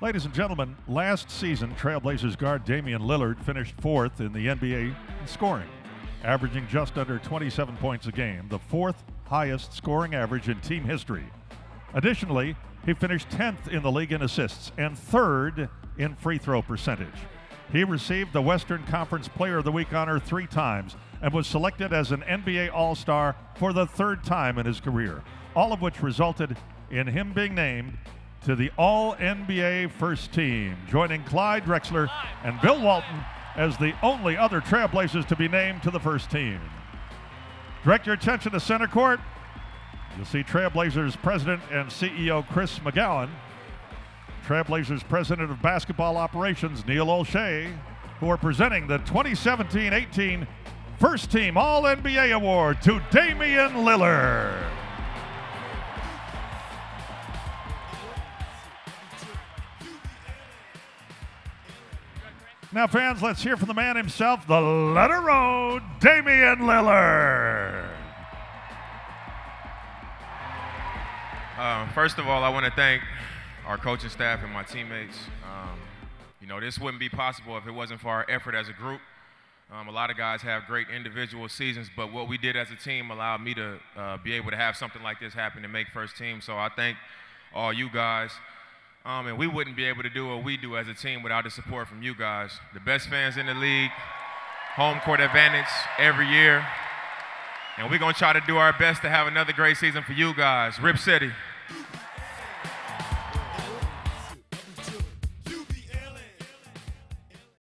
Ladies and gentlemen, last season, Trail Blazers guard Damian Lillard finished fourth in the NBA in scoring, averaging just under 27 points a game, the fourth highest scoring average in team history. Additionally, he finished 10th in the league in assists and 3rd in free throw percentage. He received the Western Conference Player of the Week honor 3 times and was selected as an NBA All-Star for the 3rd time in his career, all of which resulted in him being named to the All-NBA First Team, joining Clyde Drexler and Bill Walton as the only other Trailblazers to be named to the First Team. Direct your attention to center court. You'll see Trailblazers President and CEO Chris McGowan, Trailblazers President of Basketball Operations Neil O'Shea, who are presenting the 2017-18 First Team All-NBA Award to Damian Lillard. Now, fans, let's hear from the man himself, the letter O, Damian Lillard. First of all, I want to thank our coaching staff and my teammates. You know, this wouldn't be possible if it wasn't for our effort as a group. A lot of guys have great individual seasons, but what we did as a team allowed me to be able to have something like this happen and make first team. So I thank all you guys. And we wouldn't be able to do what we do as a team without the support from you guys. The best fans in the league, home court advantage every year. And we're going to try to do our best to have another great season for you guys. Rip City.